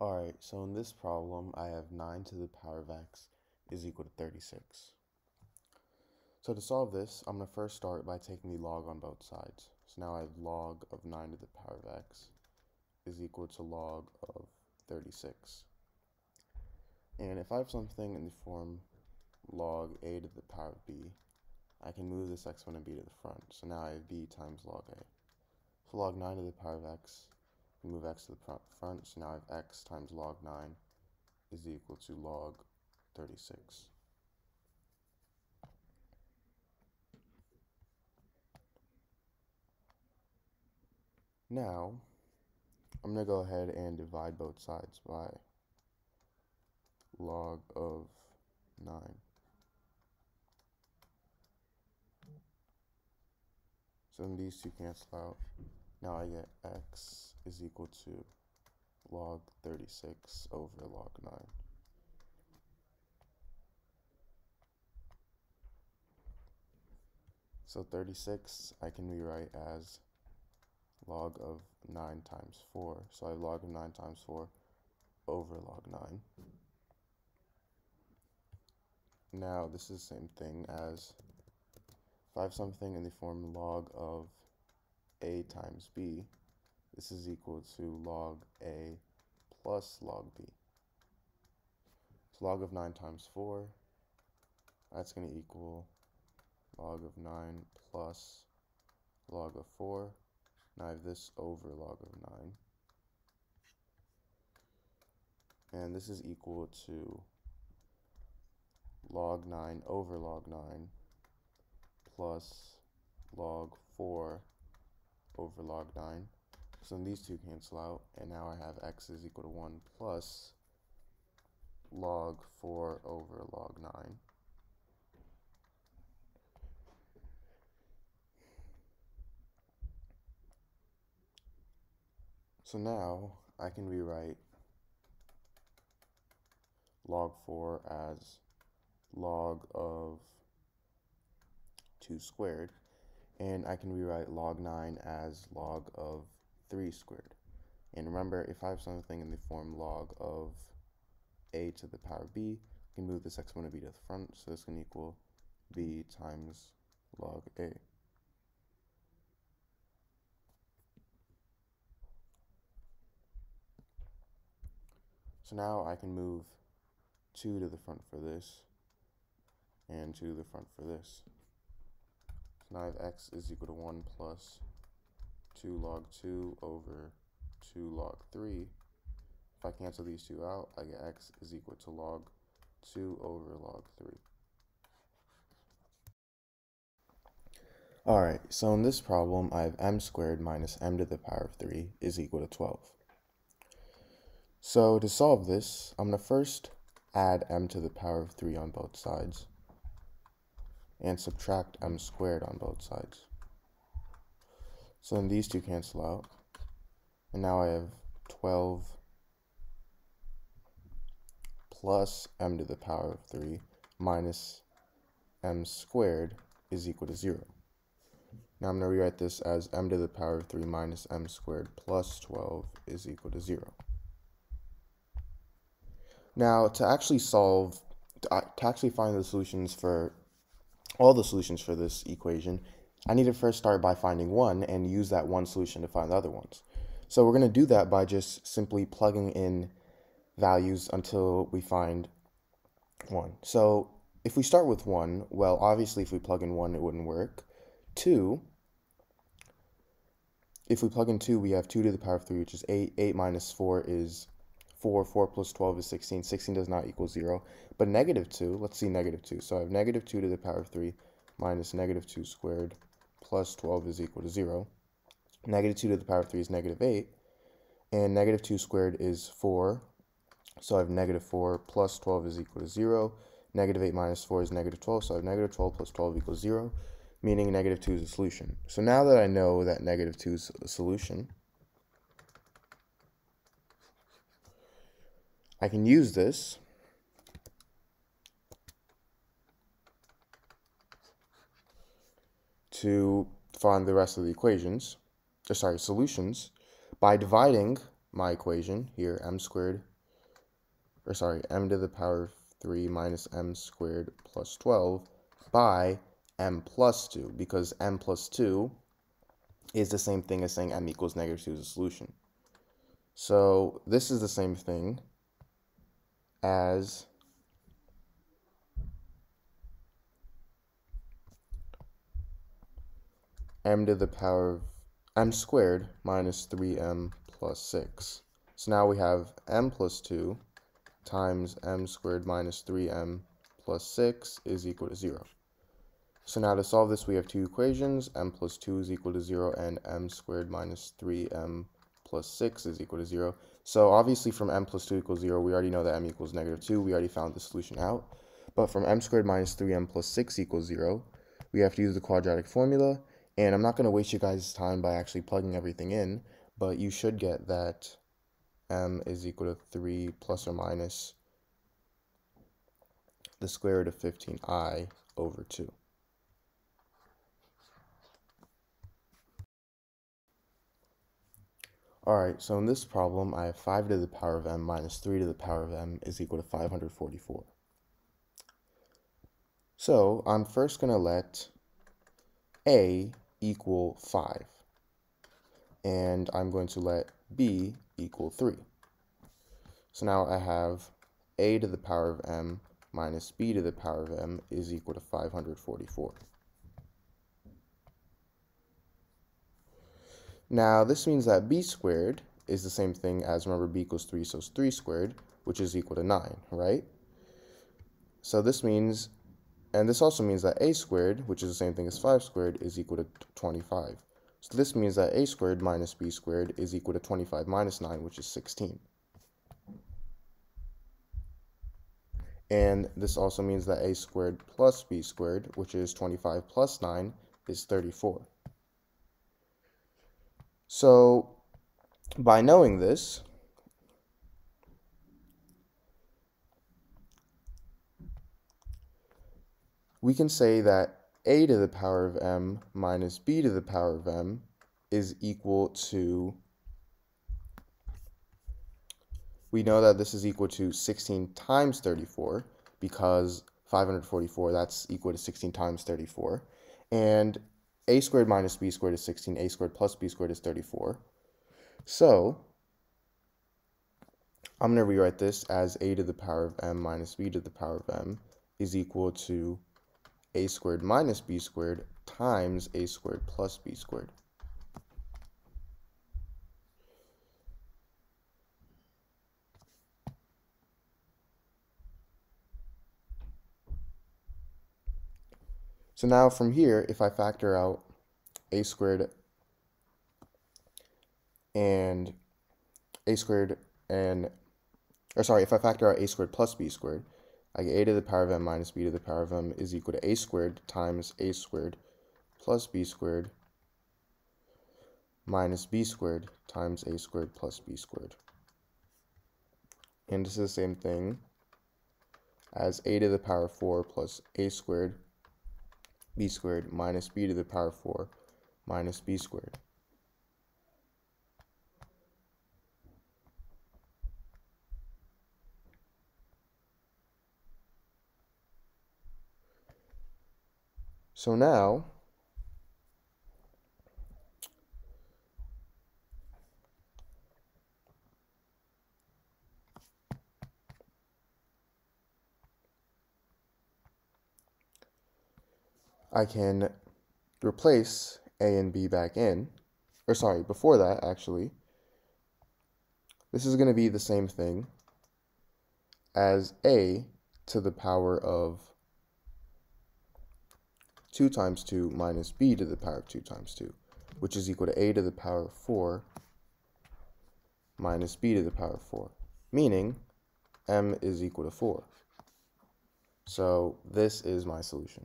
Alright, so in this problem, I have 9 to the power of x is equal to 36. So to solve this, I'm going to first start by taking the log on both sides. So now I have log of 9 to the power of x is equal to log of 36. And if I have something in the form log a to the power of b, I can move this exponent b to the front. So now I have b times log a. For log 9 to the power of x, we move x to the front, so now I have x times log 9 is equal to log 36. Now, I'm going to go ahead and divide both sides by log of 9. So then these two cancel out. Now I get x is equal to log 36 over log 9. So 36 I can rewrite as log of 9 times 4. So I have log of 9 times 4 over log 9. Now this is the same thing as if I have something in the form log of a times b, this is equal to log a plus log b. So log of 9 times 4, that's going to equal log of 9 plus log of 4. Now I have this over log of 9. And this is equal to log 9 over log 9 plus log 4 over log 9. So then these two cancel out, and now I have x is equal to 1 plus log 4 over log 9. So now I can rewrite log 4 as log of 2 squared. And I can rewrite log 9 as log of 3 squared. And remember, if I have something in the form log of a to the power of b, I can move this exponent of b to the front, so this can equal b times log a. So now I can move 2 to the front for this, and 2 to the front for this. Now I have x is equal to 1 plus 2 log 2 over 2 log 3. If I cancel these two out, I get x is equal to log 2 over log 3. Alright, so in this problem, I have m squared minus m to the power of 3 is equal to 12. So to solve this, I'm going to first add m to the power of 3 on both sides, and subtract m squared on both sides. So then these two cancel out, and now I have 12 plus m to the power of 3 minus m squared is equal to 0. Now I'm going to rewrite this as m to the power of 3 minus m squared plus 12 is equal to 0. Now to actually find the solutions for all the solutions for this equation, I need to first start by finding one and use that one solution to find the other ones. So we're going to do that by just simply plugging in values until we find one. So if we start with one, well, obviously if we plug in one, it wouldn't work. Two, if we plug in two, we have 2 to the power of 3, which is 8. 8 minus 4 is 4. 4 plus 12 is 16. 16 does not equal 0. But negative 2, let's see negative 2. So I have negative 2 to the power of 3 minus negative 2 squared plus 12 is equal to 0. Negative 2 to the power of 3 is negative 8. And negative 2 squared is 4. So I have negative 4 plus 12 is equal to 0. Negative 8 minus 4 is negative 12. So I have negative 12 plus 12 equals 0, meaning negative 2 is a solution. So now that I know that negative 2 is a solution, I can use this to find the rest of the equations, or sorry, solutions, by dividing my equation here, m squared or sorry, m to the power of 3 minus m squared plus 12 by m plus 2, because m plus 2 is the same thing as saying m equals negative 2 is a solution. So this is the same thing as m to the power of m squared minus 3m plus 6. So now we have m plus 2 times m squared minus 3m plus 6 is equal to 0. So now to solve this, we have two equations, m plus 2 is equal to 0 and m squared minus 3m plus 6 is equal to 0. So obviously from m plus 2 equals 0, we already know that m equals negative 2. We already found the solution out. But from m squared minus 3m plus 6 equals 0, we have to use the quadratic formula. And I'm not going to waste you guys' time by actually plugging everything in, but you should get that m is equal to 3 plus or minus the square root of 15i over 2. Alright, so in this problem, I have 5 to the power of m minus 3 to the power of m is equal to 544. So I'm first going to let a equal 5, and I'm going to let b equal 3. So now I have a to the power of m minus b to the power of m is equal to 544. Now this means that b squared is the same thing as, remember, b equals 3, so it's 3 squared, which is equal to 9, right? So this means, and this also means that a squared, which is the same thing as 5 squared, is equal to 25. So this means that a squared minus b squared is equal to 25 minus 9, which is 16. And this also means that a squared plus b squared, which is 25 plus 9, is 34. So by knowing this, we can say that a to the power of m minus b to the power of m is equal to, we know that this is equal to 16 times 34, because 544, that's equal to 16 times 34. And a squared minus b squared is 16, a squared plus b squared is 34. So I'm going to rewrite this as a to the power of m minus b to the power of m is equal to a squared minus b squared times a squared plus b squared. So now from here, if I factor out a squared and if I factor out a squared plus b squared, I get a to the power of m minus b to the power of m is equal to a squared times a squared plus b squared minus b squared times a squared plus b squared. And this is the same thing as a to the power of 4 plus a squared b squared minus b to the power of 4 minus b squared. So now, I can replace a and b back in, or sorry, before that actually, this is going to be the same thing as a to the power of 2 times 2 minus b to the power of 2 times 2, which is equal to a to the power of 4 minus b to the power of 4, meaning m is equal to 4. So this is my solution.